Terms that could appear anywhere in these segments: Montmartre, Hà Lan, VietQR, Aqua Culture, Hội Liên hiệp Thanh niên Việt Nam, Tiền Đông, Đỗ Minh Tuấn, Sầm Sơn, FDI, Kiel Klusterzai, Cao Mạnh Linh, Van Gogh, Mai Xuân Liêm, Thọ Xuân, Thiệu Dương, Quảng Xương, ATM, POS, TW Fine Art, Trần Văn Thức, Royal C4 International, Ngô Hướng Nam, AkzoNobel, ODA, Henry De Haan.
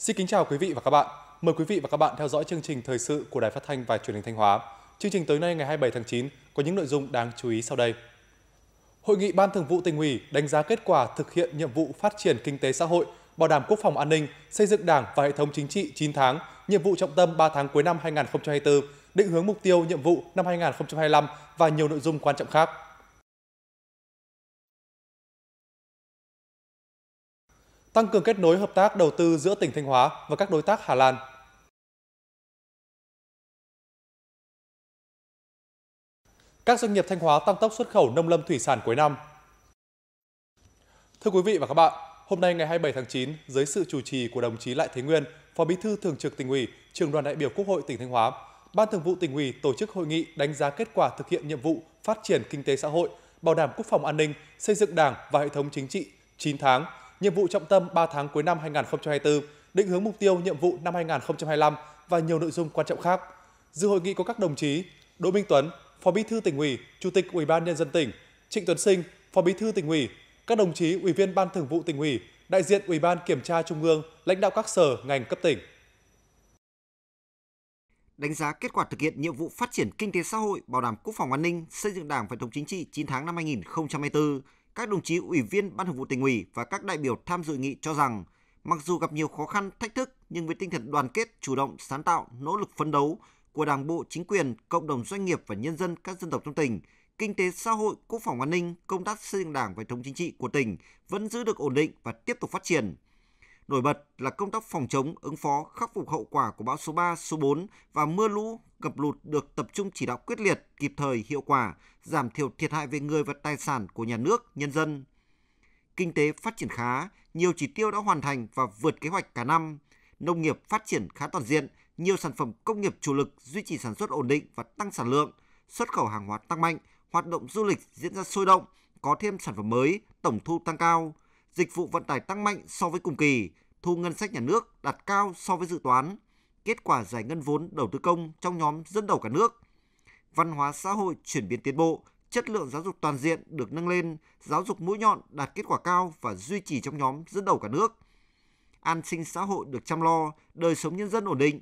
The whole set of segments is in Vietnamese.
Xin kính chào quý vị và các bạn. Mời quý vị và các bạn theo dõi chương trình thời sự của Đài Phát thanh và Truyền hình Thanh Hóa. Chương trình tối nay ngày 27 tháng 9 có những nội dung đáng chú ý sau đây. Hội nghị Ban Thường vụ Tỉnh ủy đánh giá kết quả thực hiện nhiệm vụ phát triển kinh tế xã hội, bảo đảm quốc phòng an ninh, xây dựng Đảng và hệ thống chính trị 9 tháng, nhiệm vụ trọng tâm 3 tháng cuối năm 2024, định hướng mục tiêu nhiệm vụ năm 2025 và nhiều nội dung quan trọng khác. Tăng cường kết nối hợp tác đầu tư giữa tỉnh Thanh Hóa và các đối tác Hà Lan. Các doanh nghiệp Thanh Hóa tăng tốc xuất khẩu nông lâm thủy sản cuối năm. Thưa quý vị và các bạn, hôm nay ngày 27 tháng 9, dưới sự chủ trì của đồng chí Lại Thế Nguyên, Phó Bí thư Thường trực Tỉnh ủy, Trưởng đoàn đại biểu Quốc hội tỉnh Thanh Hóa, Ban Thường vụ Tỉnh ủy tổ chức hội nghị đánh giá kết quả thực hiện nhiệm vụ phát triển kinh tế xã hội, bảo đảm quốc phòng an ninh, xây dựng Đảng và hệ thống chính trị 9 tháng, nhiệm vụ trọng tâm 3 tháng cuối năm 2024, định hướng mục tiêu nhiệm vụ năm 2025 và nhiều nội dung quan trọng khác. Dự hội nghị có các đồng chí Đỗ Minh Tuấn, Phó Bí thư Tỉnh ủy, Chủ tịch Ủy ban Nhân dân tỉnh, Trịnh Tuấn Sinh, Phó Bí thư Tỉnh ủy, các đồng chí Ủy viên Ban Thường vụ Tỉnh ủy, đại diện Ủy ban Kiểm tra Trung ương, lãnh đạo các sở, ngành cấp tỉnh. Đánh giá kết quả thực hiện nhiệm vụ phát triển kinh tế xã hội, bảo đảm quốc phòng an ninh, xây dựng Đảng và hệ thống chính trị 9 tháng năm 2024, các đồng chí Ủy viên Ban Thường vụ Tỉnh ủy và các đại biểu tham dự nghị cho rằng, mặc dù gặp nhiều khó khăn, thách thức, nhưng với tinh thần đoàn kết, chủ động, sáng tạo, nỗ lực phấn đấu của Đảng bộ, chính quyền, cộng đồng doanh nghiệp và nhân dân các dân tộc trong tỉnh, kinh tế xã hội, quốc phòng an ninh, công tác xây dựng Đảng và hệ thống chính trị của tỉnh vẫn giữ được ổn định và tiếp tục phát triển. Nổi bật là công tác phòng chống, ứng phó, khắc phục hậu quả của bão số 3, số 4 và mưa lũ, ngập lụt được tập trung chỉ đạo quyết liệt, kịp thời, hiệu quả, giảm thiểu thiệt hại về người và tài sản của nhà nước, nhân dân. Kinh tế phát triển khá, nhiều chỉ tiêu đã hoàn thành và vượt kế hoạch cả năm. Nông nghiệp phát triển khá toàn diện, nhiều sản phẩm công nghiệp chủ lực duy trì sản xuất ổn định và tăng sản lượng, xuất khẩu hàng hóa tăng mạnh, hoạt động du lịch diễn ra sôi động, có thêm sản phẩm mới, tổng thu tăng cao. Dịch vụ vận tải tăng mạnh so với cùng kỳ, thu ngân sách nhà nước đạt cao so với dự toán, kết quả giải ngân vốn đầu tư công trong nhóm dẫn đầu cả nước. Văn hóa xã hội chuyển biến tiến bộ, chất lượng giáo dục toàn diện được nâng lên, giáo dục mũi nhọn đạt kết quả cao và duy trì trong nhóm dẫn đầu cả nước. An sinh xã hội được chăm lo, đời sống nhân dân ổn định.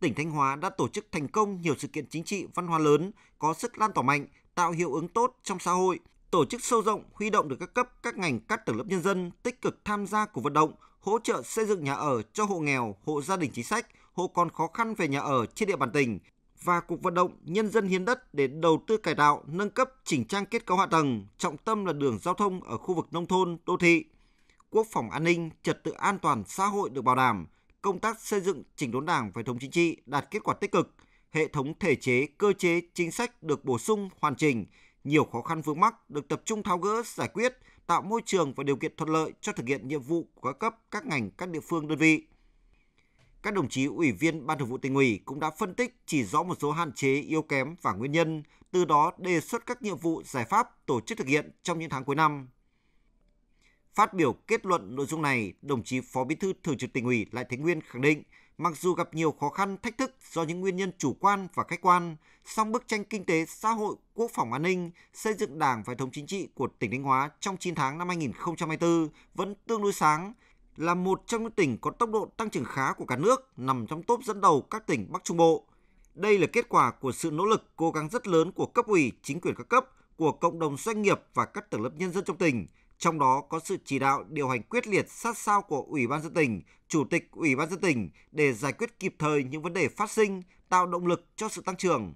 Tỉnh Thanh Hóa đã tổ chức thành công nhiều sự kiện chính trị văn hóa lớn, có sức lan tỏa mạnh, tạo hiệu ứng tốt trong xã hội, tổ chức sâu rộng, huy động được các cấp, các ngành, các tầng lớp nhân dân tích cực tham gia cuộc vận động, hỗ trợ xây dựng nhà ở cho hộ nghèo, hộ gia đình chính sách, hộ còn khó khăn về nhà ở trên địa bàn tỉnh và cuộc vận động nhân dân hiến đất để đầu tư cải tạo, nâng cấp, chỉnh trang kết cấu hạ tầng, trọng tâm là đường giao thông ở khu vực nông thôn, đô thị. Quốc phòng an ninh, trật tự an toàn xã hội được bảo đảm, công tác xây dựng chỉnh đốn Đảng và hệ thống chính trị đạt kết quả tích cực, hệ thống thể chế, cơ chế, chính sách được bổ sung, hoàn chỉnh. Nhiều khó khăn vướng mắc được tập trung tháo gỡ, giải quyết, tạo môi trường và điều kiện thuận lợi cho thực hiện nhiệm vụ của các cấp, các ngành, các địa phương, đơn vị. Các đồng chí Ủy viên Ban Thường vụ Tỉnh ủy cũng đã phân tích chỉ rõ một số hạn chế, yếu kém và nguyên nhân, từ đó đề xuất các nhiệm vụ, giải pháp tổ chức thực hiện trong những tháng cuối năm. Phát biểu kết luận nội dung này, đồng chí Phó Bí thư Thường trực Tỉnh ủy Lại Thế Nguyên khẳng định, mặc dù gặp nhiều khó khăn, thách thức do những nguyên nhân chủ quan và khách quan, song bức tranh kinh tế, xã hội, quốc phòng an ninh, xây dựng Đảng và hệ thống chính trị của tỉnh Thanh Hóa trong 9 tháng năm 2024 vẫn tương đối sáng, là một trong những tỉnh có tốc độ tăng trưởng khá của cả nước, nằm trong top dẫn đầu các tỉnh Bắc Trung Bộ. Đây là kết quả của sự nỗ lực, cố gắng rất lớn của cấp ủy, chính quyền các cấp, của cộng đồng doanh nghiệp và các tầng lớp nhân dân trong tỉnh. Trong đó có sự chỉ đạo điều hành quyết liệt sát sao của Ủy ban dân tỉnh, Chủ tịch Ủy ban dân tỉnh để giải quyết kịp thời những vấn đề phát sinh, tạo động lực cho sự tăng trưởng.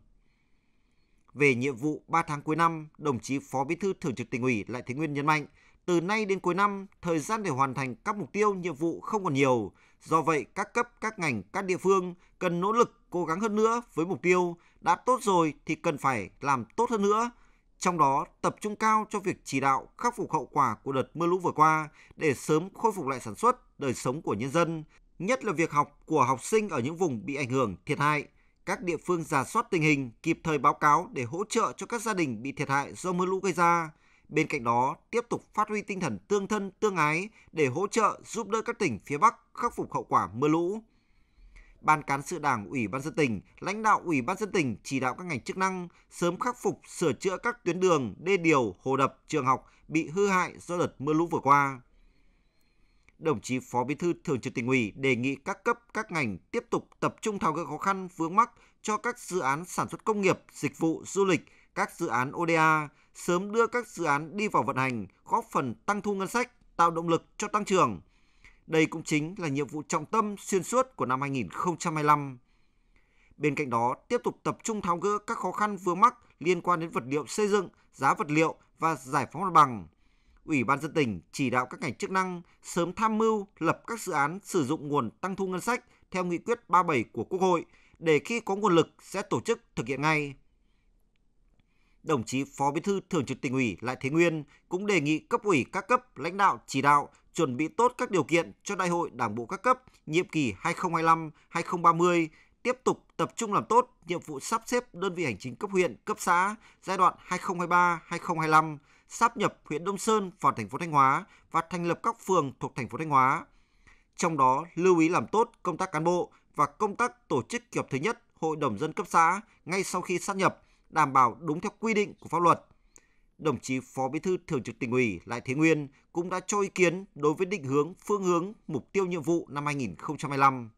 Về nhiệm vụ 3 tháng cuối năm, đồng chí Phó Bí thư Thường trực Tỉnh ủy Lại Thế Nguyên nhấn mạnh, từ nay đến cuối năm, thời gian để hoàn thành các mục tiêu, nhiệm vụ không còn nhiều. Do vậy, các cấp, các ngành, các địa phương cần nỗ lực, cố gắng hơn nữa với mục tiêu đã tốt rồi thì cần phải làm tốt hơn nữa. Trong đó, tập trung cao cho việc chỉ đạo khắc phục hậu quả của đợt mưa lũ vừa qua để sớm khôi phục lại sản xuất, đời sống của nhân dân, nhất là việc học của học sinh ở những vùng bị ảnh hưởng, thiệt hại. Các địa phương rà soát tình hình, kịp thời báo cáo để hỗ trợ cho các gia đình bị thiệt hại do mưa lũ gây ra. Bên cạnh đó, tiếp tục phát huy tinh thần tương thân, tương ái để hỗ trợ, giúp đỡ các tỉnh phía Bắc khắc phục hậu quả mưa lũ. Ban Cán sự Đảng Ủy ban dân tỉnh, lãnh đạo Ủy ban dân tỉnh chỉ đạo các ngành chức năng sớm khắc phục, sửa chữa các tuyến đường, đê điều, hồ đập, trường học bị hư hại do đợt mưa lũ vừa qua. đồng chí Phó Bí thư Thường trực Tỉnh ủy đề nghị các cấp, các ngành tiếp tục tập trung tháo gỡ khó khăn vướng mắc cho các dự án sản xuất công nghiệp, dịch vụ, du lịch, các dự án ODA, sớm đưa các dự án đi vào vận hành, góp phần tăng thu ngân sách, tạo động lực cho tăng trưởng. Đây cũng chính là nhiệm vụ trọng tâm xuyên suốt của năm 2025. Bên cạnh đó, tiếp tục tập trung tháo gỡ các khó khăn vướng mắc liên quan đến vật liệu xây dựng, giá vật liệu và giải phóng mặt bằng. Ủy ban dân tỉnh chỉ đạo các ngành chức năng sớm tham mưu lập các dự án sử dụng nguồn tăng thu ngân sách theo nghị quyết 37 của Quốc hội để khi có nguồn lực sẽ tổ chức thực hiện ngay. Đồng chí Phó Bí thư Thường trực Tỉnh ủy Lại Thế Nguyên cũng đề nghị cấp ủy các cấp, lãnh đạo chỉ đạo chuẩn bị tốt các điều kiện cho Đại hội Đảng bộ các cấp nhiệm kỳ 2025-2030, tiếp tục tập trung làm tốt nhiệm vụ sắp xếp đơn vị hành chính cấp huyện, cấp xã giai đoạn 2023-2025, sáp nhập huyện Đông Sơn vào thành phố Thanh Hóa và thành lập các phường thuộc thành phố Thanh Hóa. Trong đó, lưu ý làm tốt công tác cán bộ và công tác tổ chức kỳ họp thứ nhất Hội đồng dân cấp xã ngay sau khi sáp nhập, đảm bảo đúng theo quy định của pháp luật. Đồng chí Phó Bí thư Thường trực Tỉnh ủy Lại Thế Nguyên cũng đã cho ý kiến đối với định hướng, phương hướng, mục tiêu nhiệm vụ năm 2025.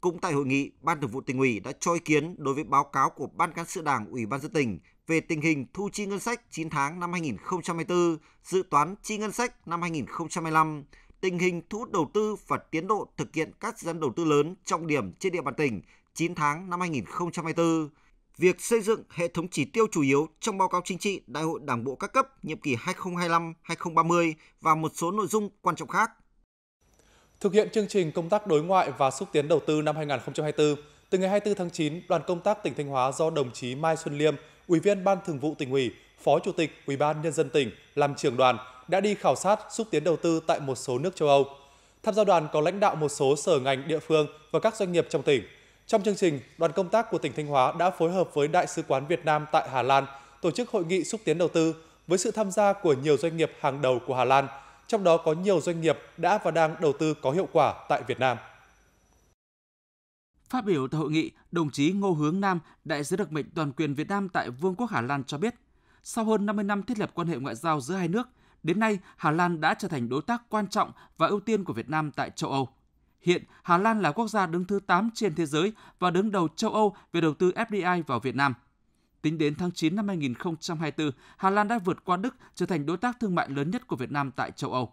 Cũng tại hội nghị, Ban Thường vụ Tỉnh ủy đã cho ý kiến đối với báo cáo của Ban Cán sự Đảng Ủy ban dân tỉnh về tình hình thu chi ngân sách 9 tháng năm 2024, dự toán chi ngân sách năm 2025, tình hình thu hút đầu tư và tiến độ thực hiện các dự án đầu tư lớn trọng điểm trên địa bàn tỉnh 9 tháng năm 2024, việc xây dựng hệ thống chỉ tiêu chủ yếu trong báo cáo chính trị Đại hội Đảng bộ các cấp nhiệm kỳ 2025-2030 và một số nội dung quan trọng khác. Thực hiện chương trình công tác đối ngoại và xúc tiến đầu tư năm 2024, từ ngày 24 tháng 9, đoàn công tác tỉnh Thanh Hóa do đồng chí Mai Xuân Liêm, Ủy viên Ban Thường vụ Tỉnh ủy, Phó Chủ tịch Ủy ban Nhân dân tỉnh làm trưởng đoàn đã đi khảo sát xúc tiến đầu tư tại một số nước châu Âu. Tham gia đoàn có lãnh đạo một số sở ngành địa phương và các doanh nghiệp trong tỉnh. Trong chương trình, đoàn công tác của tỉnh Thanh Hóa đã phối hợp với Đại sứ quán Việt Nam tại Hà Lan tổ chức hội nghị xúc tiến đầu tư với sự tham gia của nhiều doanh nghiệp hàng đầu của Hà Lan, trong đó có nhiều doanh nghiệp đã và đang đầu tư có hiệu quả tại Việt Nam. Phát biểu tại hội nghị, đồng chí Ngô Hướng Nam, đại sứ đặc mệnh toàn quyền Việt Nam tại Vương quốc Hà Lan cho biết, sau hơn 50 năm thiết lập quan hệ ngoại giao giữa hai nước, đến nay Hà Lan đã trở thành đối tác quan trọng và ưu tiên của Việt Nam tại châu Âu. Hiện, Hà Lan là quốc gia đứng thứ 8 trên thế giới và đứng đầu châu Âu về đầu tư FDI vào Việt Nam. Tính đến tháng 9 năm 2024, Hà Lan đã vượt qua Đức trở thành đối tác thương mại lớn nhất của Việt Nam tại châu Âu.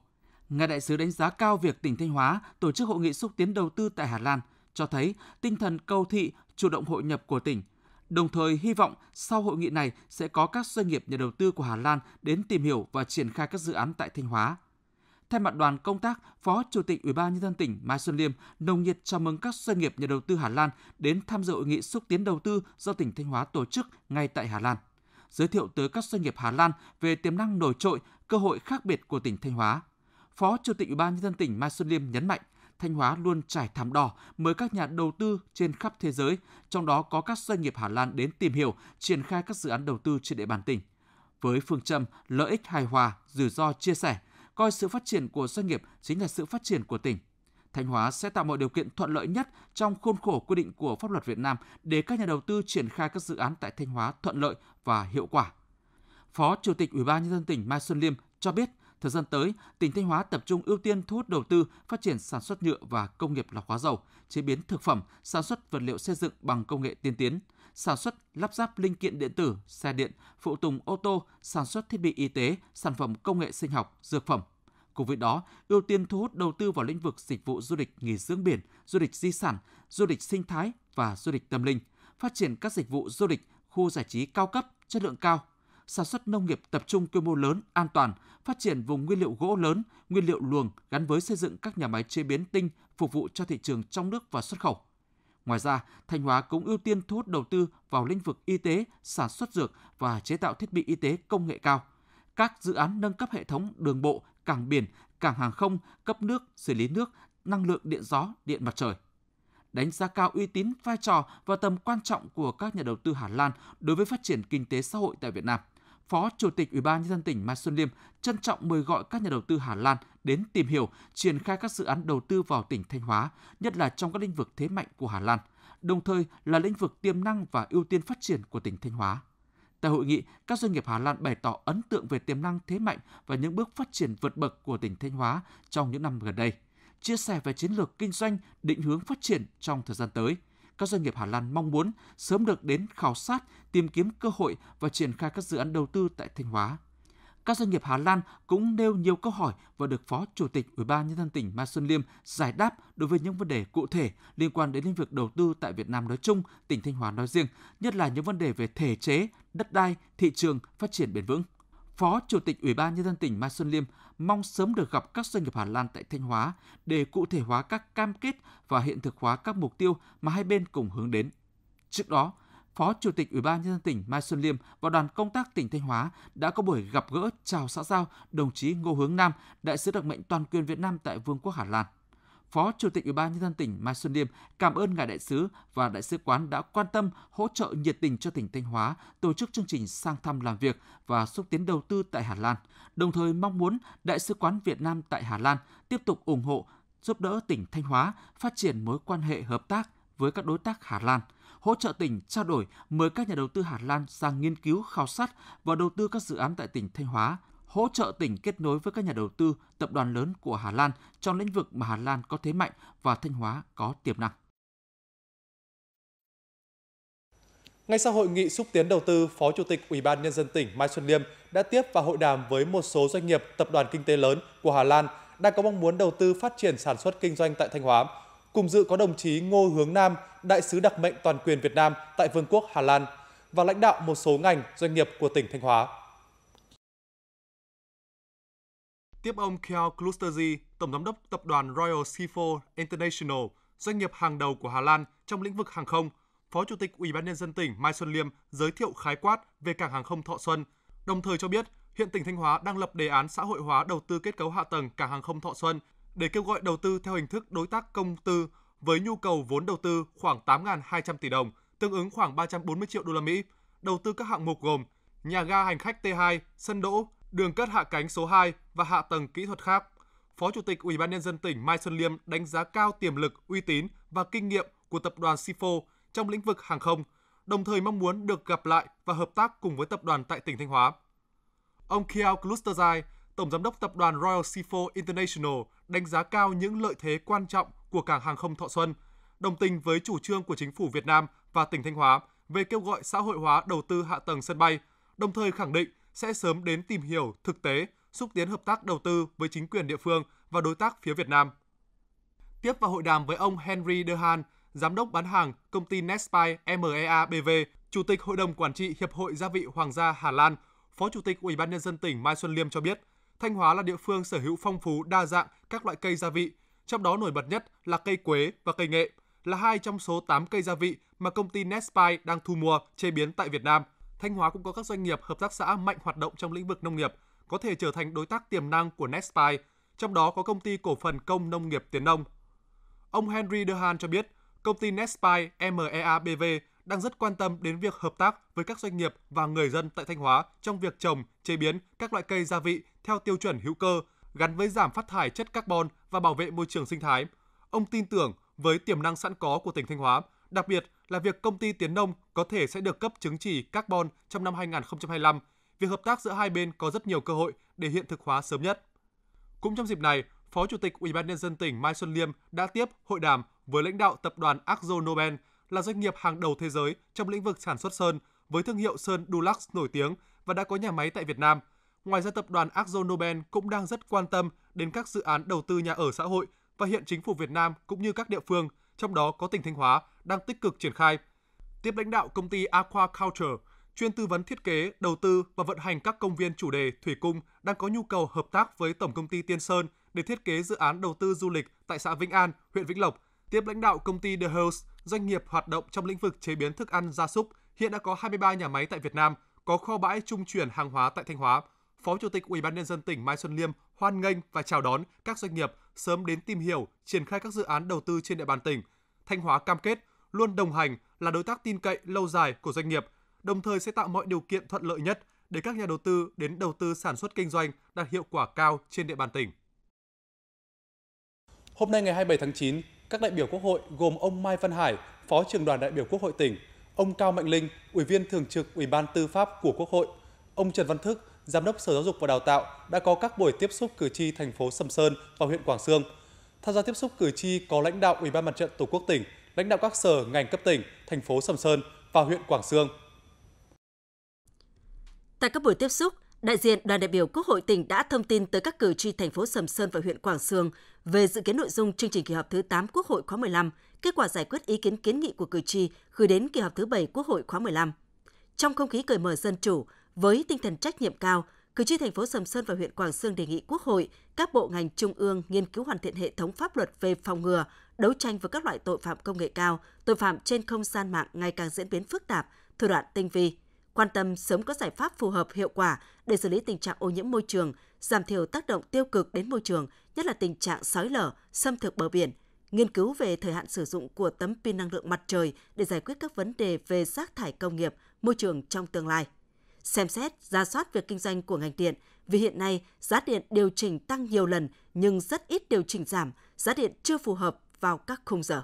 Ngài đại sứ đánh giá cao việc tỉnh Thanh Hóa tổ chức hội nghị xúc tiến đầu tư tại Hà Lan, cho thấy tinh thần cầu thị, chủ động hội nhập của tỉnh. Đồng thời hy vọng sau hội nghị này sẽ có các doanh nghiệp nhà đầu tư của Hà Lan đến tìm hiểu và triển khai các dự án tại Thanh Hóa. Thay mặt đoàn công tác, Phó Chủ tịch Ủy ban Nhân dân tỉnh Mai Xuân Liêm nồng nhiệt chào mừng các doanh nghiệp nhà đầu tư Hà Lan đến tham dự hội nghị xúc tiến đầu tư do tỉnh Thanh Hóa tổ chức ngay tại Hà Lan, giới thiệu tới các doanh nghiệp Hà Lan về tiềm năng nổi trội, cơ hội khác biệt của tỉnh Thanh Hóa. Phó Chủ tịch Ủy ban Nhân dân tỉnh Mai Xuân Liêm nhấn mạnh, Thanh Hóa luôn trải thảm đỏ mời các nhà đầu tư trên khắp thế giới, trong đó có các doanh nghiệp Hà Lan đến tìm hiểu, triển khai các dự án đầu tư trên địa bàn tỉnh. Với phương châm lợi ích hài hòa, rủi ro chia sẻ, coi sự phát triển của doanh nghiệp chính là sự phát triển của tỉnh, Thanh Hóa sẽ tạo mọi điều kiện thuận lợi nhất trong khuôn khổ quy định của pháp luật Việt Nam để các nhà đầu tư triển khai các dự án tại Thanh Hóa thuận lợi và hiệu quả. Phó Chủ tịch Ủy ban Nhân dân tỉnh Mai Xuân Liêm cho biết, thời gian tới, tỉnh Thanh Hóa tập trung ưu tiên thu hút đầu tư, phát triển sản xuất nhựa và công nghiệp lọc hóa dầu, chế biến thực phẩm, sản xuất vật liệu xây dựng bằng công nghệ tiên tiến, sản xuất lắp ráp linh kiện điện tử, xe điện, phụ tùng ô tô, sản xuất thiết bị y tế, sản phẩm công nghệ sinh học, dược phẩm. Cùng với đó, ưu tiên thu hút đầu tư vào lĩnh vực dịch vụ du lịch nghỉ dưỡng biển, du lịch di sản, du lịch sinh thái và du lịch tâm linh, phát triển các dịch vụ du lịch, khu giải trí cao cấp, chất lượng cao, sản xuất nông nghiệp tập trung quy mô lớn, an toàn, phát triển vùng nguyên liệu gỗ lớn, nguyên liệu luồng gắn với xây dựng các nhà máy chế biến tinh phục vụ cho thị trường trong nước và xuất khẩu. Ngoài ra, Thanh Hóa cũng ưu tiên thu hút đầu tư vào lĩnh vực y tế, sản xuất dược và chế tạo thiết bị y tế công nghệ cao. Các dự án nâng cấp hệ thống đường bộ, cảng biển, cảng hàng không, cấp nước, xử lý nước, năng lượng điện gió, điện mặt trời. Đánh giá cao uy tín, vai trò và tầm quan trọng của các nhà đầu tư Hà Lan đối với phát triển kinh tế xã hội tại Việt Nam, Phó Chủ tịch Ủy ban Nhân dân tỉnh Mai Xuân Liêm trân trọng mời gọi các nhà đầu tư Hà Lan đến tìm hiểu, triển khai các dự án đầu tư vào tỉnh Thanh Hóa, nhất là trong các lĩnh vực thế mạnh của Hà Lan, đồng thời là lĩnh vực tiềm năng và ưu tiên phát triển của tỉnh Thanh Hóa. Tại hội nghị, các doanh nghiệp Hà Lan bày tỏ ấn tượng về tiềm năng, thế mạnh và những bước phát triển vượt bậc của tỉnh Thanh Hóa trong những năm gần đây. Chia sẻ về chiến lược kinh doanh, định hướng phát triển trong thời gian tới, các doanh nghiệp Hà Lan mong muốn sớm được đến khảo sát, tìm kiếm cơ hội và triển khai các dự án đầu tư tại Thanh Hóa. Các doanh nghiệp Hà Lan cũng nêu nhiều câu hỏi và được Phó Chủ tịch Ủy ban Nhân dân tỉnh Mai Xuân Liêm giải đáp đối với những vấn đề cụ thể liên quan đến lĩnh vực đầu tư tại Việt Nam nói chung, tỉnh Thanh Hóa nói riêng, nhất là những vấn đề về thể chế, đất đai, thị trường, phát triển bền vững. Phó Chủ tịch Ủy ban Nhân dân tỉnh Mai Xuân Liêm mong sớm được gặp các doanh nghiệp Hà Lan tại Thanh Hóa để cụ thể hóa các cam kết và hiện thực hóa các mục tiêu mà hai bên cùng hướng đến. Trước đó, Phó Chủ tịch Ủy ban Nhân dân tỉnh Mai Xuân Liêm và đoàn công tác tỉnh Thanh Hóa đã có buổi gặp gỡ chào xã giao đồng chí Ngô Hướng Nam, đại sứ đặc mệnh toàn quyền Việt Nam tại Vương quốc Hà Lan. Phó Chủ tịch Ủy ban Nhân dân tỉnh Mai Xuân Liêm cảm ơn ngài đại sứ và đại sứ quán đã quan tâm, hỗ trợ nhiệt tình cho tỉnh Thanh Hóa tổ chức chương trình sang thăm làm việc và xúc tiến đầu tư tại Hà Lan, đồng thời mong muốn Đại sứ quán Việt Nam tại Hà Lan tiếp tục ủng hộ, giúp đỡ tỉnh Thanh Hóa phát triển mối quan hệ hợp tác với các đối tác Hà Lan, hỗ trợ tỉnh trao đổi mời các nhà đầu tư Hà Lan sang nghiên cứu, khảo sát và đầu tư các dự án tại tỉnh Thanh Hóa, hỗ trợ tỉnh kết nối với các nhà đầu tư, tập đoàn lớn của Hà Lan trong lĩnh vực mà Hà Lan có thế mạnh và Thanh Hóa có tiềm năng. Ngay sau hội nghị xúc tiến đầu tư, Phó Chủ tịch Ủy ban Nhân dân tỉnh Mai Xuân Liêm đã tiếp và hội đàm với một số doanh nghiệp, tập đoàn kinh tế lớn của Hà Lan đang có mong muốn đầu tư phát triển sản xuất kinh doanh tại Thanh Hóa. Cùng dự có đồng chí Ngô Hướng Nam, đại sứ đặc mệnh toàn quyền Việt Nam tại Vương quốc Hà Lan và lãnh đạo một số ngành, doanh nghiệp của tỉnh Thanh Hóa. Tiếp ông Kiel Klusterzai, tổng giám đốc tập đoàn Royal C4 International, doanh nghiệp hàng đầu của Hà Lan trong lĩnh vực hàng không, Phó Chủ tịch Ủy ban Nhân dân tỉnh Mai Xuân Liêm giới thiệu khái quát về cảng hàng không Thọ Xuân, đồng thời cho biết hiện tỉnh Thanh Hóa đang lập đề án xã hội hóa đầu tư kết cấu hạ tầng cảng hàng không Thọ Xuân để kêu gọi đầu tư theo hình thức đối tác công tư với nhu cầu vốn đầu tư khoảng 8.200 tỷ đồng, tương ứng khoảng 340 triệu đô la Mỹ, đầu tư các hạng mục gồm nhà ga hành khách T2, sân đỗ, đường cất hạ cánh số 2 và hạ tầng kỹ thuật khác. Phó Chủ tịch Ủy ban Nhân dân tỉnh Mai Xuân Liêm đánh giá cao tiềm lực, uy tín và kinh nghiệm của tập đoàn C4 trong lĩnh vực hàng không, đồng thời mong muốn được gặp lại và hợp tác cùng với tập đoàn tại tỉnh Thanh Hóa. Ông Karel Kloosterziel, tổng giám đốc tập đoàn Royal C4 International, đánh giá cao những lợi thế quan trọng của cảng hàng không Thọ Xuân, đồng tình với chủ trương của chính phủ Việt Nam và tỉnh Thanh Hóa về kêu gọi xã hội hóa đầu tư hạ tầng sân bay, đồng thời khẳng định sẽ sớm đến tìm hiểu thực tế, xúc tiến hợp tác đầu tư với chính quyền địa phương và đối tác phía Việt Nam. Tiếp vào hội đàm với ông Henry De Haan, giám đốc bán hàng công ty Nespai MEABV, chủ tịch hội đồng quản trị Hiệp hội gia vị Hoàng gia Hà Lan, Phó Chủ tịch Ủy ban Nhân dân tỉnh Mai Xuân Liêm cho biết, Thanh Hóa là địa phương sở hữu phong phú đa dạng các loại cây gia vị, trong đó nổi bật nhất là cây quế và cây nghệ, là hai trong số 8 cây gia vị mà công ty Nespai đang thu mua chế biến tại Việt Nam. Thanh Hóa cũng có các doanh nghiệp hợp tác xã mạnh hoạt động trong lĩnh vực nông nghiệp, có thể trở thành đối tác tiềm năng của Nespai, trong đó có công ty cổ phần công nông nghiệp Tiền Đông. Ông Henry De Haan cho biết, công ty Nespai MEABV đang rất quan tâm đến việc hợp tác với các doanh nghiệp và người dân tại Thanh Hóa trong việc trồng, chế biến các loại cây gia vị theo tiêu chuẩn hữu cơ, gắn với giảm phát thải chất carbon và bảo vệ môi trường sinh thái. Ông tin tưởng với tiềm năng sẵn có của tỉnh Thanh Hóa, đặc biệt là việc công ty Tiến Nông có thể sẽ được cấp chứng chỉ carbon trong năm 2025. Việc hợp tác giữa hai bên có rất nhiều cơ hội để hiện thực hóa sớm nhất. Cũng trong dịp này, Phó Chủ tịch Ủy ban Nhân dân tỉnh Mai Xuân Liêm đã tiếp hội đàm với lãnh đạo tập đoàn AkzoNobel, là doanh nghiệp hàng đầu thế giới trong lĩnh vực sản xuất sơn với thương hiệu sơn Dulux nổi tiếng và đã có nhà máy tại Việt Nam. Ngoài ra, tập đoàn AkzoNobel cũng đang rất quan tâm đến các dự án đầu tư nhà ở xã hội và hiện chính phủ Việt Nam cũng như các địa phương, trong đó có tỉnh Thanh Hóa, đang tích cực triển khai. Tiếp lãnh đạo công ty Aqua Culture, chuyên tư vấn thiết kế, đầu tư và vận hành các công viên chủ đề thủy cung, đang có nhu cầu hợp tác với Tổng công ty Tiên Sơn để thiết kế dự án đầu tư du lịch tại xã Vĩnh An, huyện Vĩnh Lộc. Tiếp lãnh đạo công ty The House, doanh nghiệp hoạt động trong lĩnh vực chế biến thức ăn gia súc, hiện đã có 23 nhà máy tại Việt Nam, có kho bãi trung chuyển hàng hóa tại Thanh Hóa. Phó Chủ tịch Ủy ban Nhân dân tỉnh Mai Xuân Liêm hoan nghênh và chào đón các doanh nghiệp sớm đến tìm hiểu, triển khai các dự án đầu tư trên địa bàn tỉnh. Thanh Hóa cam kết luôn đồng hành là đối tác tin cậy lâu dài của doanh nghiệp, đồng thời sẽ tạo mọi điều kiện thuận lợi nhất để các nhà đầu tư đến đầu tư sản xuất kinh doanh đạt hiệu quả cao trên địa bàn tỉnh. Hôm nay ngày 27 tháng 9, các đại biểu Quốc hội gồm ông Mai Văn Hải, Phó trưởng đoàn đại biểu Quốc hội tỉnh, ông Cao Mạnh Linh, Ủy viên Thường trực Ủy ban Tư pháp của Quốc hội, ông Trần Văn Thức, Giám đốc Sở Giáo dục và Đào tạo đã có các buổi tiếp xúc cử tri thành phố Sầm Sơn và huyện Quảng Xương. Tham gia tiếp xúc cử tri có lãnh đạo Ủy ban Mặt trận Tổ quốc tỉnh, lãnh đạo các sở ngành cấp tỉnh, thành phố Sầm Sơn và huyện Quảng Xương. Tại các buổi tiếp xúc, đại diện đoàn đại biểu Quốc hội tỉnh đã thông tin tới các cử tri thành phố Sầm Sơn và huyện Quảng Xương về dự kiến nội dung chương trình kỳ họp thứ 8 Quốc hội khóa 15, kết quả giải quyết ý kiến kiến nghị của cử tri gửi đến kỳ họp thứ 7 Quốc hội khóa 15. Trong không khí cởi mở dân chủ, với tinh thần trách nhiệm cao, cử tri thành phố Sầm Sơn và huyện Quảng Xương đề nghị Quốc hội, các bộ ngành trung ương nghiên cứu hoàn thiện hệ thống pháp luật về phòng ngừa, đấu tranh với các loại tội phạm công nghệ cao, tội phạm trên không gian mạng ngày càng diễn biến phức tạp, thủ đoạn tinh vi, quan tâm sớm có giải pháp phù hợp hiệu quả để xử lý tình trạng ô nhiễm môi trường, giảm thiểu tác động tiêu cực đến môi trường, nhất là tình trạng xói lở, xâm thực bờ biển, nghiên cứu về thời hạn sử dụng của tấm pin năng lượng mặt trời để giải quyết các vấn đề về rác thải công nghiệp, môi trường trong tương lai. Xem xét, ra soát việc kinh doanh của ngành điện, vì hiện nay giá điện điều chỉnh tăng nhiều lần nhưng rất ít điều chỉnh giảm, giá điện chưa phù hợp vào các khung giờ.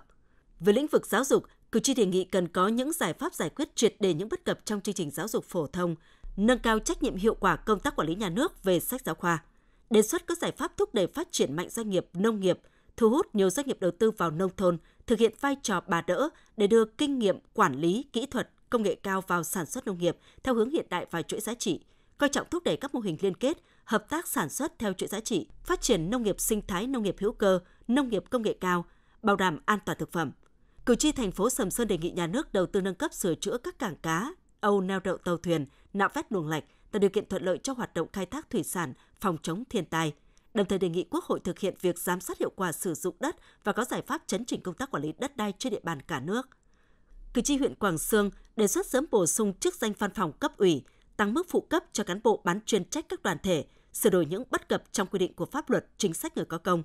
Về lĩnh vực giáo dục, cử tri đề nghị cần có những giải pháp giải quyết triệt để những bất cập trong chương trình giáo dục phổ thông, nâng cao trách nhiệm hiệu quả công tác quản lý nhà nước về sách giáo khoa, đề xuất các giải pháp thúc đẩy phát triển mạnh doanh nghiệp nông nghiệp, thu hút nhiều doanh nghiệp đầu tư vào nông thôn, thực hiện vai trò bà đỡ để đưa kinh nghiệm quản lý, kỹ thuật, công nghệ cao vào sản xuất nông nghiệp theo hướng hiện đại và chuỗi giá trị, coi trọng thúc đẩy các mô hình liên kết, hợp tác sản xuất theo chuỗi giá trị, phát triển nông nghiệp sinh thái, nông nghiệp hữu cơ, nông nghiệp công nghệ cao, bảo đảm an toàn thực phẩm. Cử tri thành phố Sầm Sơn đề nghị nhà nước đầu tư nâng cấp sửa chữa các cảng cá, âu neo đậu tàu thuyền, nạo vét luồng lạch, tạo điều kiện thuận lợi cho hoạt động khai thác thủy sản, phòng chống thiên tai. Đồng thời đề nghị Quốc hội thực hiện việc giám sát hiệu quả sử dụng đất và có giải pháp chấn chỉnh công tác quản lý đất đai trên địa bàn cả nước. Cử tri huyện Quảng Xương đề xuất sớm bổ sung chức danh văn phòng cấp ủy, tăng mức phụ cấp cho cán bộ bán chuyên trách các đoàn thể, sửa đổi những bất cập trong quy định của pháp luật chính sách người có công.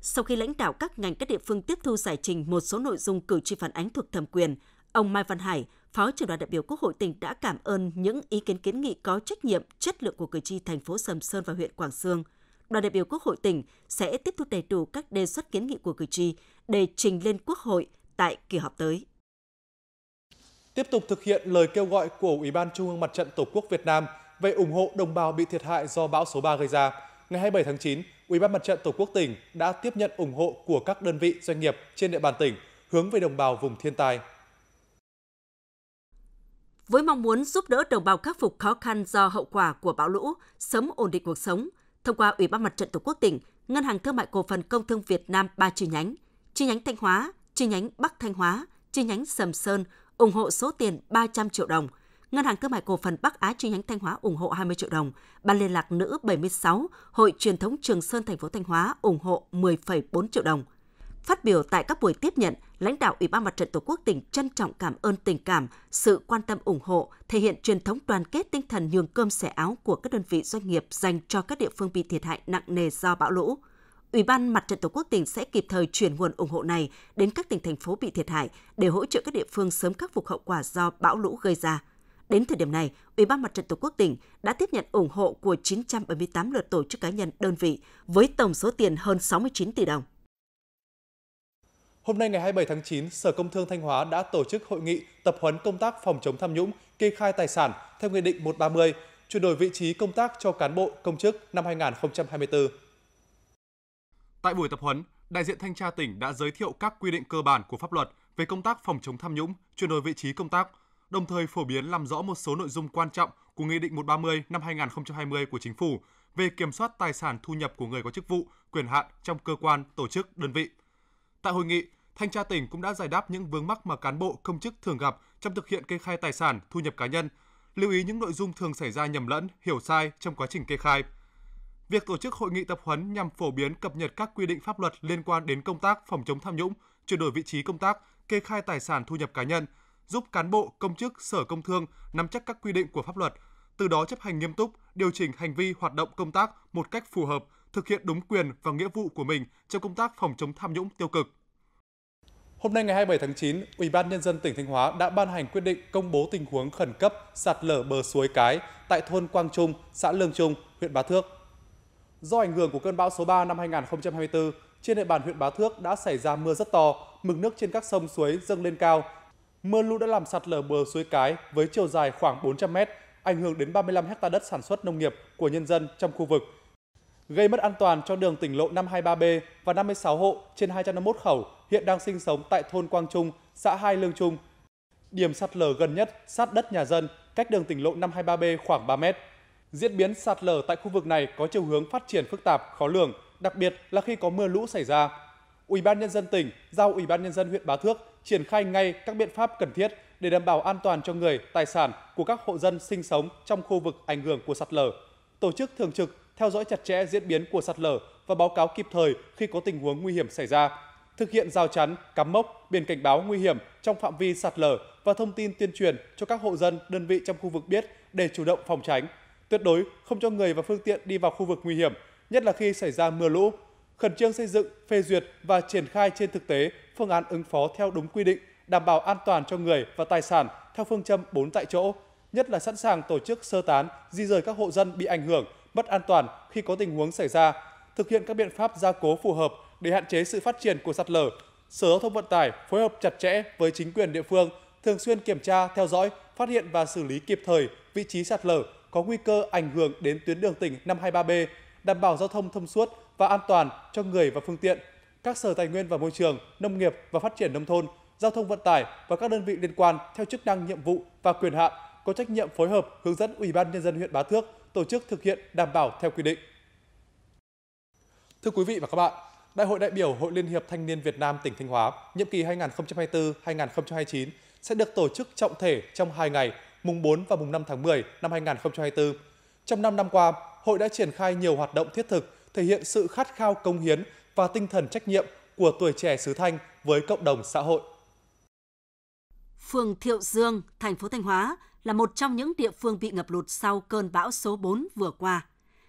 Sau khi lãnh đạo các ngành các địa phương tiếp thu giải trình một số nội dung cử tri phản ánh thuộc thẩm quyền, ông Mai Văn Hải, Phó trưởng đoàn đại biểu Quốc hội tỉnh đã cảm ơn những ý kiến kiến nghị có trách nhiệm, chất lượng của cử tri thành phố Sầm Sơn và huyện Quảng Xương. Đoàn đại biểu Quốc hội tỉnh sẽ tiếp thu đầy đủ các đề xuất kiến nghị của cử tri để trình lên Quốc hội tại kỳ họp tới. Tiếp tục thực hiện lời kêu gọi của Ủy ban Trung ương Mặt trận Tổ quốc Việt Nam về ủng hộ đồng bào bị thiệt hại do bão số 3 gây ra, ngày 27 tháng 9, Ủy ban Mặt trận Tổ quốc tỉnh đã tiếp nhận ủng hộ của các đơn vị doanh nghiệp trên địa bàn tỉnh hướng về đồng bào vùng thiên tai. Với mong muốn giúp đỡ đồng bào khắc phục khó khăn do hậu quả của bão lũ, sớm ổn định cuộc sống, thông qua Ủy ban Mặt trận Tổ quốc tỉnh, Ngân hàng Thương mại Cổ phần Công thương Việt Nam 3 chi nhánh Thanh Hóa, chi nhánh Bắc Thanh Hóa, chi nhánh Sầm Sơn ủng hộ số tiền 300 triệu đồng. Ngân hàng Thương mại Cổ phần Bắc Á chi nhánh Thanh Hóa ủng hộ 20 triệu đồng. Ban liên lạc nữ 76, Hội truyền thống Trường Sơn thành phố Thanh Hóa ủng hộ 10,4 triệu đồng. Phát biểu tại các buổi tiếp nhận, lãnh đạo Ủy ban Mặt trận Tổ quốc tỉnh trân trọng cảm ơn tình cảm, sự quan tâm ủng hộ, thể hiện truyền thống đoàn kết tinh thần nhường cơm xẻ áo của các đơn vị doanh nghiệp dành cho các địa phương bị thiệt hại nặng nề do bão lũ. Ủy ban Mặt trận Tổ quốc tỉnh sẽ kịp thời chuyển nguồn ủng hộ này đến các tỉnh thành phố bị thiệt hại để hỗ trợ các địa phương sớm khắc phục hậu quả do bão lũ gây ra. Đến thời điểm này, Ủy ban Mặt trận Tổ quốc tỉnh đã tiếp nhận ủng hộ của 978 lượt tổ chức cá nhân đơn vị với tổng số tiền hơn 69 tỷ đồng. Hôm nay ngày 27 tháng 9, Sở Công Thương Thanh Hóa đã tổ chức hội nghị tập huấn công tác phòng chống tham nhũng, kê khai tài sản theo Nghị định 130, chuyển đổi vị trí công tác cho cán bộ công chức năm 2024. Tại buổi tập huấn, đại diện Thanh tra tỉnh đã giới thiệu các quy định cơ bản của pháp luật về công tác phòng chống tham nhũng, chuyển đổi vị trí công tác, đồng thời phổ biến làm rõ một số nội dung quan trọng của Nghị định 130 năm 2020 của Chính phủ về kiểm soát tài sản thu nhập của người có chức vụ, quyền hạn trong cơ quan, tổ chức, đơn vị. Tại hội nghị, Thanh tra tỉnh cũng đã giải đáp những vướng mắc mà cán bộ, công chức thường gặp trong thực hiện kê khai tài sản, thu nhập cá nhân, lưu ý những nội dung thường xảy ra nhầm lẫn, hiểu sai trong quá trình kê khai. Việc tổ chức hội nghị tập huấn nhằm phổ biến cập nhật các quy định pháp luật liên quan đến công tác phòng chống tham nhũng, chuyển đổi vị trí công tác, kê khai tài sản thu nhập cá nhân, giúp cán bộ, công chức, Sở Công Thương nắm chắc các quy định của pháp luật, từ đó chấp hành nghiêm túc, điều chỉnh hành vi hoạt động công tác một cách phù hợp, thực hiện đúng quyền và nghĩa vụ của mình trong công tác phòng chống tham nhũng tiêu cực. Hôm nay ngày 27 tháng 9, Ủy ban Nhân dân tỉnh Thanh Hóa đã ban hành quyết định công bố tình huống khẩn cấp sạt lở bờ suối Cái tại thôn Quang Trung, xã Lương Trung, huyện Bá Thước. Do ảnh hưởng của cơn bão số 3 năm 2024, trên địa bàn huyện Bá Thước đã xảy ra mưa rất to, mực nước trên các sông suối dâng lên cao. Mưa lũ đã làm sạt lở bờ suối Cái với chiều dài khoảng 400 m, ảnh hưởng đến 35 ha đất sản xuất nông nghiệp của nhân dân trong khu vực, gây mất an toàn cho đường tỉnh lộ 523B và 56 hộ trên 251 khẩu hiện đang sinh sống tại thôn Quang Trung, xã Hai Lương Trung. Điểm sạt lở gần nhất sát đất nhà dân, cách đường tỉnh lộ 523B khoảng 3 m. Diễn biến sạt lở tại khu vực này có chiều hướng phát triển phức tạp, khó lường, đặc biệt là khi có mưa lũ xảy ra. Ủy ban nhân dân tỉnh giao Ủy ban nhân dân huyện Bá Thước triển khai ngay các biện pháp cần thiết để đảm bảo an toàn cho người, tài sản của các hộ dân sinh sống trong khu vực ảnh hưởng của sạt lở. Tổ chức thường trực theo dõi chặt chẽ diễn biến của sạt lở và báo cáo kịp thời khi có tình huống nguy hiểm xảy ra. Thực hiện rào chắn, cắm mốc, biển cảnh báo nguy hiểm trong phạm vi sạt lở và thông tin tuyên truyền cho các hộ dân, đơn vị trong khu vực biết để chủ động phòng tránh. Tuyệt đối không cho người và phương tiện đi vào khu vực nguy hiểm, nhất là khi xảy ra mưa lũ. Khẩn trương xây dựng, phê duyệt và triển khai trên thực tế phương án ứng phó theo đúng quy định, đảm bảo an toàn cho người và tài sản theo phương châm 4 tại chỗ, nhất là sẵn sàng tổ chức sơ tán, di dời các hộ dân bị ảnh hưởng, mất an toàn khi có tình huống xảy ra, thực hiện các biện pháp gia cố phù hợp để hạn chế sự phát triển của sạt lở. Sở Giao thông Vận tải phối hợp chặt chẽ với chính quyền địa phương, thường xuyên kiểm tra, theo dõi, phát hiện và xử lý kịp thời vị trí sạt lở có nguy cơ ảnh hưởng đến tuyến đường tỉnh 523B, đảm bảo giao thông thông suốt và an toàn cho người và phương tiện. Các Sở Tài nguyên và Môi trường, Nông nghiệp và Phát triển Nông thôn, Giao thông Vận tải và các đơn vị liên quan theo chức năng, nhiệm vụ và quyền hạn có trách nhiệm phối hợp hướng dẫn Ủy ban nhân dân huyện Bá Thước tổ chức thực hiện đảm bảo theo quy định. Thưa quý vị và các bạn, Đại hội đại biểu Hội Liên hiệp Thanh niên Việt Nam tỉnh Thanh Hóa nhiệm kỳ 2024-2029 sẽ được tổ chức trọng thể trong 2 ngày, mùng 4 và mùng 5 tháng 10 năm 2024. Trong 5 năm qua, hội đã triển khai nhiều hoạt động thiết thực, thể hiện sự khát khao cống hiến và tinh thần trách nhiệm của tuổi trẻ xứ Thanh với cộng đồng xã hội. Phường Thiệu Dương, thành phố Thanh Hóa là một trong những địa phương bị ngập lụt sau cơn bão số 4 vừa qua.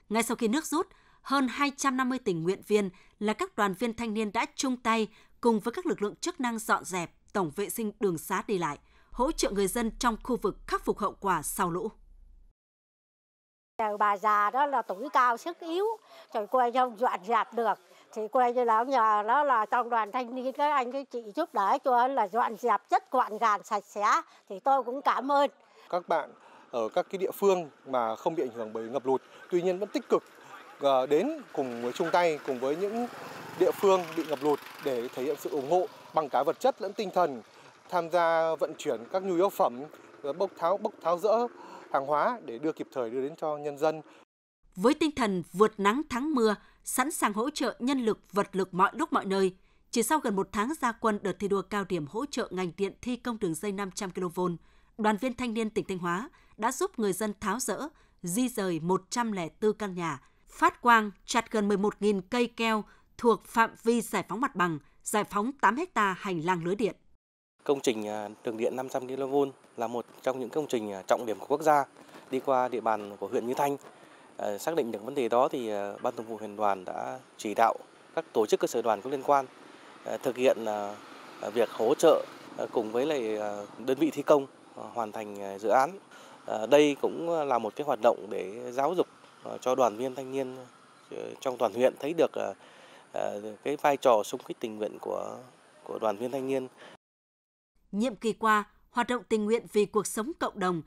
Ngay sau khi nước rút, hơn 250 tình nguyện viên là các đoàn viên thanh niên đã chung tay cùng với các lực lượng chức năng dọn dẹp, tổng vệ sinh đường xá đi lại, hỗ trợ người dân trong khu vực khắc phục hậu quả sau lũ. Bà già đó là tuổi cao sức yếu, trời quê không dọn dẹp được. Thì quê như lão nhờ đó là trong đoàn thanh niên các anh các chị giúp đỡ cho là dọn dẹp rất gọn gàng sạch sẽ, thì tôi cũng cảm ơn. Các bạn ở các cái địa phương mà không bị ảnh hưởng bởi ngập lụt, tuy nhiên vẫn tích cực đến cùng chung tay cùng với những địa phương bị ngập lụt để thể hiện sự ủng hộ bằng cả vật chất lẫn tinh thần, tham gia vận chuyển các nhu yếu phẩm, bốc tháo dỡ hàng hóa để đưa kịp thời đưa đến cho nhân dân. Với tinh thần vượt nắng thắng mưa, sẵn sàng hỗ trợ nhân lực, vật lực mọi lúc mọi nơi, chỉ sau gần một tháng ra quân đợt thi đua cao điểm hỗ trợ ngành điện thi công đường dây 500 kV, đoàn viên thanh niên tỉnh Thanh Hóa đã giúp người dân tháo dỡ, di dời 104 căn nhà, phát quang chặt gần 11.000 cây keo thuộc phạm vi giải phóng mặt bằng, giải phóng 8 ha hành lang lưới điện. Công trình đường điện 500 kV là một trong những công trình trọng điểm của quốc gia, đi qua địa bàn của huyện Như Thanh. Xác định được vấn đề đó thì Ban Thường vụ huyện đoàn đã chỉ đạo các tổ chức cơ sở đoàn có liên quan thực hiện việc hỗ trợ cùng với lại đơn vị thi công hoàn thành dự án. Đây cũng là một cái hoạt động để giáo dục cho đoàn viên thanh niên trong toàn huyện thấy được cái vai trò xung kích tình nguyện của đoàn viên thanh niên. Nhiệm kỳ qua, hoạt động tình nguyện vì cuộc sống cộng đồng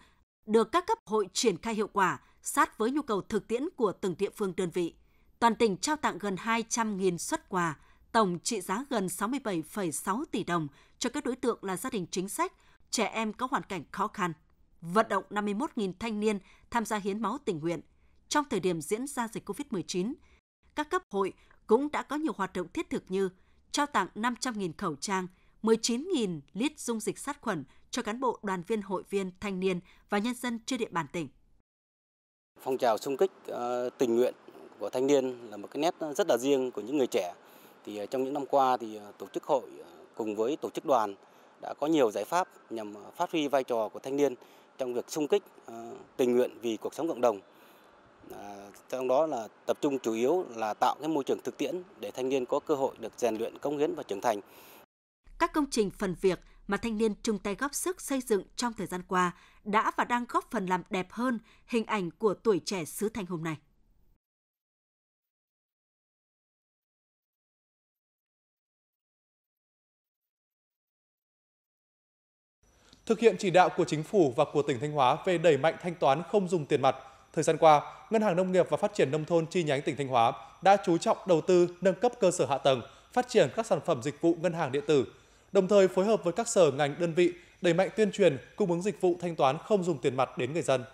được các cấp hội triển khai hiệu quả, sát với nhu cầu thực tiễn của từng địa phương đơn vị. Toàn tỉnh trao tặng gần 200.000 suất quà, tổng trị giá gần 67,6 tỷ đồng cho các đối tượng là gia đình chính sách, trẻ em có hoàn cảnh khó khăn. Vận động 51.000 thanh niên tham gia hiến máu tình nguyện. Trong thời điểm diễn ra dịch COVID-19, các cấp hội cũng đã có nhiều hoạt động thiết thực như trao tặng 500.000 khẩu trang, 19.000 lít dung dịch sát khuẩn cho cán bộ, đoàn viên, hội viên, thanh niên và nhân dân trên địa bàn tỉnh. Phong trào xung kích tình nguyện của thanh niên là một cái nét rất là riêng của những người trẻ. Thì trong những năm qua thì tổ chức hội cùng với tổ chức đoàn đã có nhiều giải pháp nhằm phát huy vai trò của thanh niên trong việc xung kích tình nguyện vì cuộc sống cộng đồng. Trong đó là tập trung chủ yếu là tạo cái môi trường thực tiễn để thanh niên có cơ hội được rèn luyện, cống hiến và trưởng thành. Các công trình phần việc mà thanh niên chung tay góp sức xây dựng trong thời gian qua đã và đang góp phần làm đẹp hơn hình ảnh của tuổi trẻ xứ Thanh hôm nay. Thực hiện chỉ đạo của Chính phủ và của tỉnh Thanh Hóa về đẩy mạnh thanh toán không dùng tiền mặt, thời gian qua, Ngân hàng Nông nghiệp và Phát triển Nông thôn chi nhánh tỉnh Thanh Hóa đã chú trọng đầu tư nâng cấp cơ sở hạ tầng, phát triển các sản phẩm dịch vụ ngân hàng điện tử, đồng thời phối hợp với các sở ngành đơn vị đẩy mạnh tuyên truyền cung ứng dịch vụ thanh toán không dùng tiền mặt đến người dân.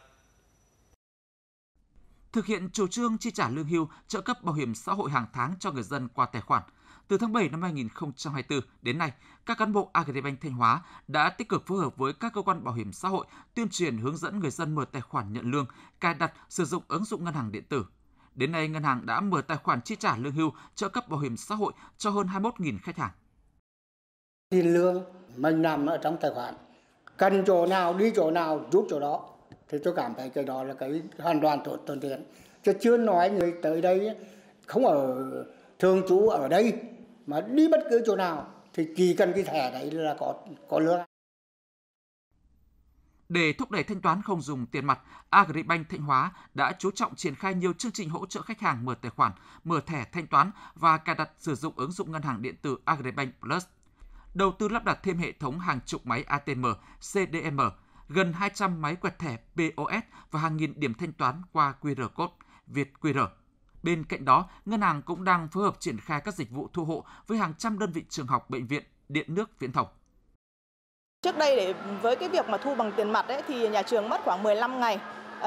Thực hiện chủ trương chi trả lương hưu, trợ cấp bảo hiểm xã hội hàng tháng cho người dân qua tài khoản, từ tháng 7 năm 2024 đến nay, các cán bộ Agribank Thanh Hóa đã tích cực phối hợp với các cơ quan bảo hiểm xã hội tuyên truyền hướng dẫn người dân mở tài khoản nhận lương, cài đặt sử dụng ứng dụng ngân hàng điện tử. Đến nay, ngân hàng đã mở tài khoản chi trả lương hưu, trợ cấp bảo hiểm xã hội cho hơn 21.000 khách hàng. Tiền lương mình nằm ở trong tài khoản, cần chỗ nào đi chỗ nào rút chỗ đó, thì tôi cảm thấy cái đó là cái hoàn toàn thuận tiện. Chứ chưa nói người tới đây không ở thường trú ở đây mà đi bất cứ chỗ nào thì chỉ cần cái thẻ đấy là có lương. Để thúc đẩy thanh toán không dùng tiền mặt, Agribank Thanh Hóa đã chú trọng triển khai nhiều chương trình hỗ trợ khách hàng mở tài khoản, mở thẻ thanh toán và cài đặt sử dụng ứng dụng ngân hàng điện tử Agribank Plus. Đầu tư lắp đặt thêm hệ thống hàng chục máy ATM, CDM, gần 200 máy quẹt thẻ POS và hàng nghìn điểm thanh toán qua QR code, VietQR. Bên cạnh đó, ngân hàng cũng đang phối hợp triển khai các dịch vụ thu hộ với hàng trăm đơn vị trường học, bệnh viện, điện nước, viễn thông. Trước đây với cái việc mà thu bằng tiền mặt ấy, thì nhà trường mất khoảng 15 ngày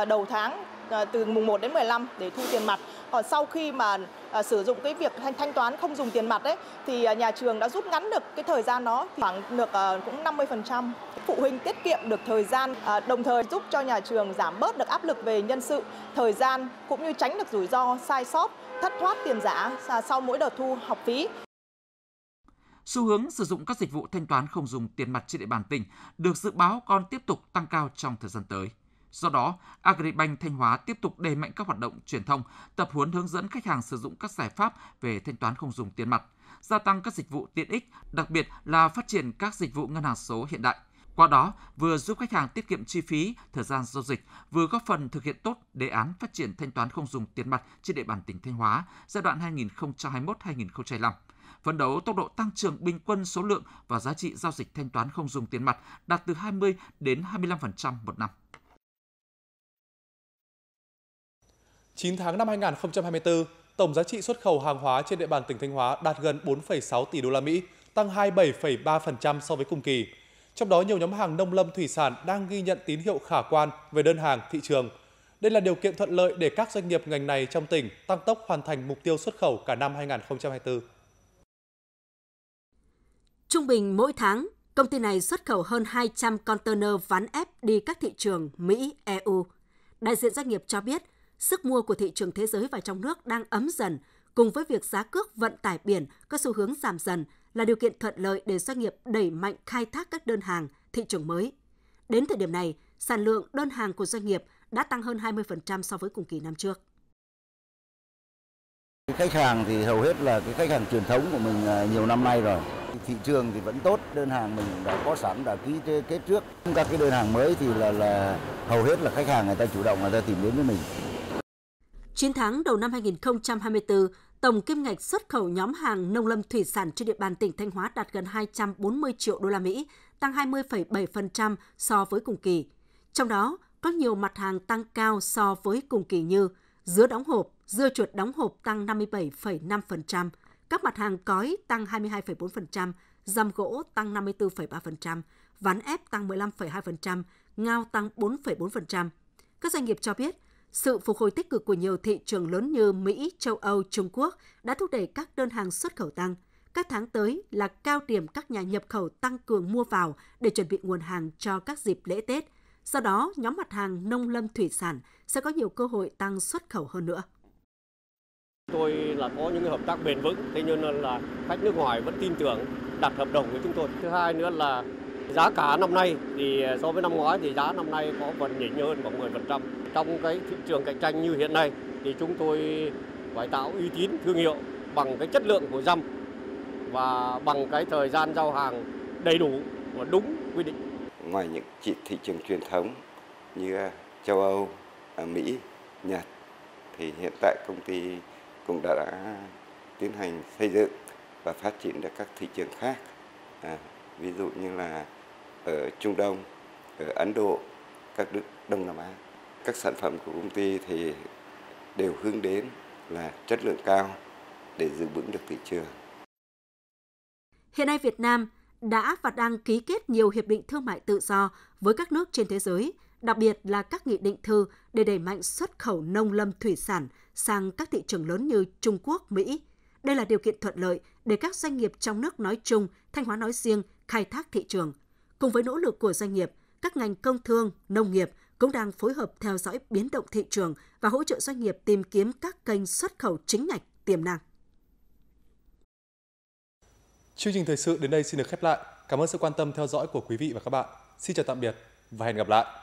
đầu tháng từ mùng 1 đến 15 để thu tiền mặt. Còn sau khi mà sử dụng cái việc thanh toán không dùng tiền mặt ấy, thì nhà trường đã rút ngắn được cái thời gian đó, khoảng được cũng 50%. Phụ huynh tiết kiệm được thời gian, đồng thời giúp cho nhà trường giảm bớt được áp lực về nhân sự, thời gian cũng như tránh được rủi ro sai sót, thất thoát tiền giả sau mỗi đợt thu học phí. Xu hướng sử dụng các dịch vụ thanh toán không dùng tiền mặt trên địa bàn tỉnh được dự báo còn tiếp tục tăng cao trong thời gian tới. Do đó, Agribank Thanh Hóa tiếp tục đẩy mạnh các hoạt động truyền thông, tập huấn hướng dẫn khách hàng sử dụng các giải pháp về thanh toán không dùng tiền mặt, gia tăng các dịch vụ tiện ích, đặc biệt là phát triển các dịch vụ ngân hàng số hiện đại. Qua đó, vừa giúp khách hàng tiết kiệm chi phí, thời gian giao dịch, vừa góp phần thực hiện tốt đề án phát triển thanh toán không dùng tiền mặt trên địa bàn tỉnh Thanh Hóa giai đoạn 2021-2025. Phấn đấu tốc độ tăng trưởng bình quân số lượng và giá trị giao dịch thanh toán không dùng tiền mặt đạt từ 20 đến 25% một năm. 9 tháng năm 2024, tổng giá trị xuất khẩu hàng hóa trên địa bàn tỉnh Thanh Hóa đạt gần 4,6 tỷ USD, tăng 27,3% so với cùng kỳ. Trong đó, nhiều nhóm hàng nông lâm thủy sản đang ghi nhận tín hiệu khả quan về đơn hàng thị trường. Đây là điều kiện thuận lợi để các doanh nghiệp ngành này trong tỉnh tăng tốc hoàn thành mục tiêu xuất khẩu cả năm 2024. Trung bình mỗi tháng, công ty này xuất khẩu hơn 200 container ván ép đi các thị trường Mỹ, EU. Đại diện doanh nghiệp cho biết, sức mua của thị trường thế giới và trong nước đang ấm dần, cùng với việc giá cước vận tải biển có xu hướng giảm dần là điều kiện thuận lợi để doanh nghiệp đẩy mạnh khai thác các đơn hàng thị trường mới. Đến thời điểm này, sản lượng đơn hàng của doanh nghiệp đã tăng hơn 20% so với cùng kỳ năm trước. Khách hàng thì hầu hết là cái khách hàng truyền thống của mình nhiều năm nay rồi. Thị trường thì vẫn tốt, đơn hàng mình đã có sẵn, đã ký kết trước. Các cái đơn hàng mới thì là hầu hết là khách hàng người ta chủ động, người ta tìm đến với mình. 9 tháng đầu năm 2024, tổng kim ngạch xuất khẩu nhóm hàng nông lâm thủy sản trên địa bàn tỉnh Thanh Hóa đạt gần 240 triệu đô la Mỹ, tăng 20,7% so với cùng kỳ. Trong đó, có nhiều mặt hàng tăng cao so với cùng kỳ như dứa đóng hộp, dưa chuột đóng hộp tăng 57,5%, các mặt hàng cói tăng 22,4%, dăm gỗ tăng 54,3%, ván ép tăng 15,2%, ngao tăng 4,4%. Các doanh nghiệp cho biết, sự phục hồi tích cực của nhiều thị trường lớn như Mỹ, châu Âu, Trung Quốc đã thúc đẩy các đơn hàng xuất khẩu tăng. Các tháng tới là cao điểm các nhà nhập khẩu tăng cường mua vào để chuẩn bị nguồn hàng cho các dịp lễ Tết. Do đó, nhóm mặt hàng nông lâm thủy sản sẽ có nhiều cơ hội tăng xuất khẩu hơn nữa. Tôi là có những hợp tác bền vững, thế nên là khách nước ngoài vẫn tin tưởng đặt hợp đồng với chúng tôi. Thứ hai nữa là giá cả năm nay thì so với năm ngoái thì giá năm nay có phần nhỉnh hơn khoảng 10%. Trong cái thị trường cạnh tranh như hiện nay thì chúng tôi phải tạo uy tín thương hiệu bằng cái chất lượng của dăm và bằng cái thời gian giao hàng đầy đủ và đúng quy định. Ngoài những thị trường truyền thống như châu Âu, Mỹ, Nhật thì hiện tại công ty cũng đã tiến hành xây dựng và phát triển được các thị trường khác. Ví dụ như là ở Trung Đông ở Ấn Độ, các nước Đông Nam Á. Các sản phẩm của công ty thì đều hướng đến là chất lượng cao để giữ vững được thị trường. Hiện nay Việt Nam đã và đang ký kết nhiều hiệp định thương mại tự do với các nước trên thế giới, đặc biệt là các nghị định thư để đẩy mạnh xuất khẩu nông lâm thủy sản sang các thị trường lớn như Trung Quốc, Mỹ. Đây là điều kiện thuận lợi để các doanh nghiệp trong nước nói chung, Thanh Hóa nói riêng, khai thác thị trường. Cùng với nỗ lực của doanh nghiệp, các ngành công thương, nông nghiệp cũng đang phối hợp theo dõi biến động thị trường và hỗ trợ doanh nghiệp tìm kiếm các kênh xuất khẩu chính ngạch tiềm năng. Chương trình thời sự đến đây xin được khép lại. Cảm ơn sự quan tâm theo dõi của quý vị và các bạn. Xin chào tạm biệt và hẹn gặp lại.